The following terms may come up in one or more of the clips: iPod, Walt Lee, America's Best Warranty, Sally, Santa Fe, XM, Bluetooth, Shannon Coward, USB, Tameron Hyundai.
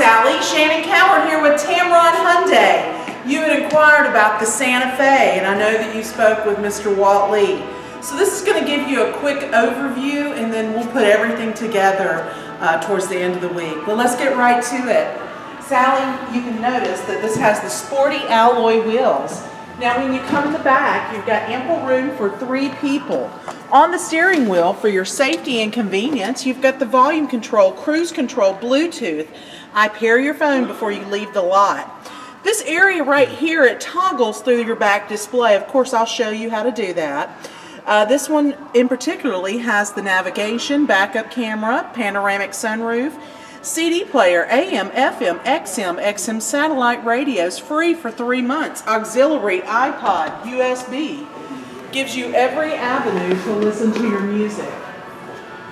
Sally. Shannon Coward here with Tameron Hyundai. You had inquired about the Santa Fe, and I know that you spoke with Mr. Walt Lee. So this is going to give you a quick overview, and then we'll put everything together towards the end of the week. But let's get right to it. Sally, you can notice that this has the sporty alloy wheels. Now when you come to the back, you've got ample room for three people. On the steering wheel, for your safety and convenience, you've got the volume control, cruise control, Bluetooth. I pair your phone before you leave the lot. This area right here, it toggles through your back display. Of course, I'll show you how to do that. This one in particularly has the navigation, backup camera, panoramic sunroof, CD player, AM, FM, XM satellite radios, free for 3 months, auxiliary, iPod, USB. Gives you every avenue to listen to your music.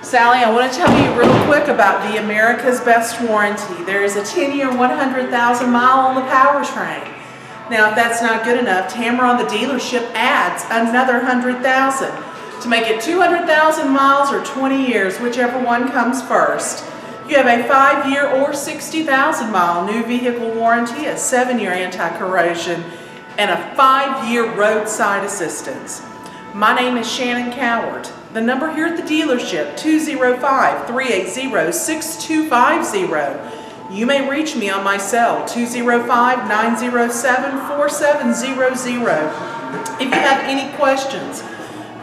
Sally, I want to tell you real quick about the America's Best Warranty. There is a 10-year, 100,000 mile on the powertrain. Now, if that's not good enough, Tameron, the dealership, adds another 100,000 to make it 200,000 miles or 20 years, whichever one comes first. You have a 5-year or 60,000 mile new vehicle warranty, a 7-year anti-corrosion, and a 5-year roadside assistance. My name is Shannon Coward. The number here at the dealership, 205-380-6250. You may reach me on my cell, 205-907-4700. If you have any questions,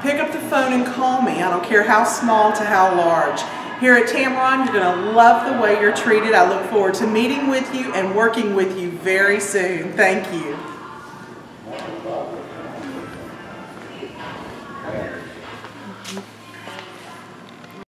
pick up the phone and call me. I don't care how small to how large. Here at Tameron, you're going to love the way you're treated. I look forward to meeting with you and working with you very soon. Thank you.